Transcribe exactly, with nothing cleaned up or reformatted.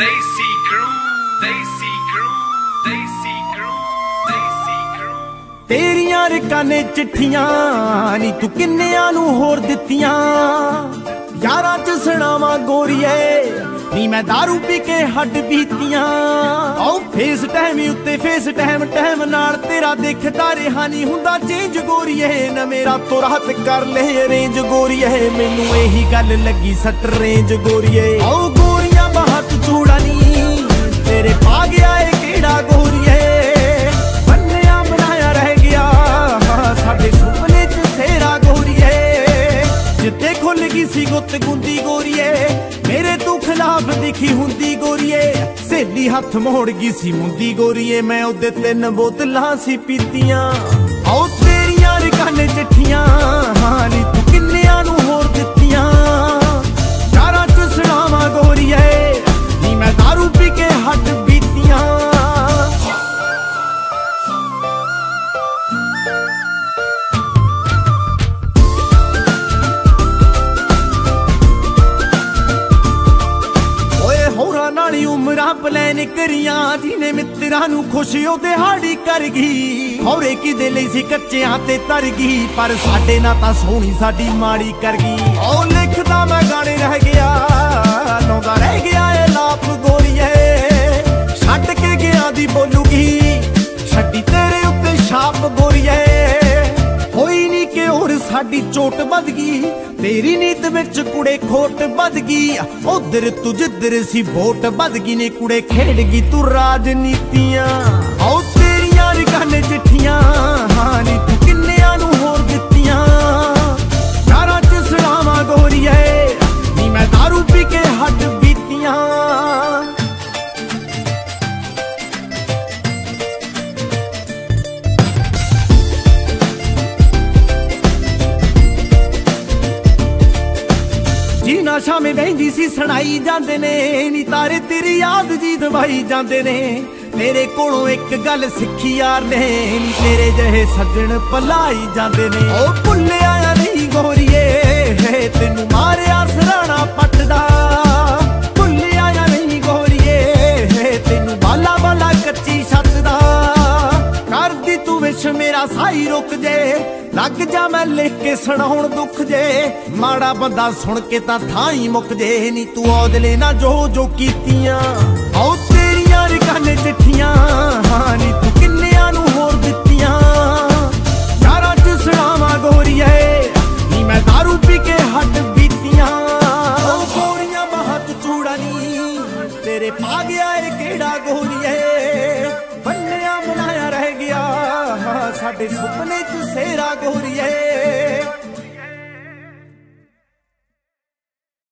They see crew, they see crew, they see crew, they see crew. Teriyan rikane chithiyan ni tu kinneyan nu hor dittiyan. Yaaran ch sunawa goriye ni main daru pi ke had beetiyan. Au face time utte face time time naal tera dekhda reha ni hunda change goriye na mera to rahat kar le range goriye mainu ehi gall lagi sat range goriye. Au goriya bahat chudani tere pa gaya hai keda goriye. किसी गुत गुंदी गोरिए मेरे तू खिलाफ दिखी हुंदी गोरिए सेली हाथ मोड़ गई सी मुंदी गोरिए मैं उदे तीन बोतला सी पीतियां आओ तेरियां रिकाने चिट्ठियां हां नी तू किन्नियां नू होर दित्तियां यारां च सड़ावा गोरिए नी मैं दारू पी के हट बीतियां प्लान करिया जिने मित्रा नू खुशी ओ दिहाड़ी करगी होरे की दे लई सी कच्चियां ते तरगी पर साडे ना तां सोहणी साडी माड़ी करगी ओ लिखदा मैं गाने रह गया लाउंदा रह गया ए लाप गोरिए छड के गया दी बोलूगी छड्डी तेरे उत्ते छाप गोरिए होई नी के होर साडी चोट बदगी तेरी नीत विच कुड़े खोट बद गई उधर तू जिधर सी वोट बद गई ने कुड़े खेड़ गई तू राजनीतियां आओ तेरियां रिकाने चिट्ठियां हां नी तू किन्नियां नू होर दित्तियां यारां च सड़ावा गोरिए नी मैं दारू पी के हट बीतियां नशा में बहंदी सी सनाई जांदे ने नी तारे तेरी याद जी दवाई जांदे ने तेरे कोलों एक गल सिक्खी यार ने नी तेरे जहे सजन भलाई जांदे ने ओ भुल्लिया नहीं गोरिए तेनू मारिया सराणा पटदा भुल्लिया नहीं गोरिए तेनू बाला बाला कच्ची छत दा कर दी तू विश मेरा साई रुक जे लग जा मैं लिख के सुनाउण दुख जे माड़ा बंदा सुन के तां थाई मुक जे नी तू औदले ना जो जो कीतियां आओ तेरियां रिकाने चिट्ठियां हां नी तू किन्नियां नू होर दित्तियां यारां च सड़ावा गोरिए नी मैं दारू पी के हट बीतियां ओ गोरियां महत चूड़ा नी तेरे पा गया ए केड़ा गोरिए बन्निया बनाया रह गया साडे सुपने च सेरा गोरिए।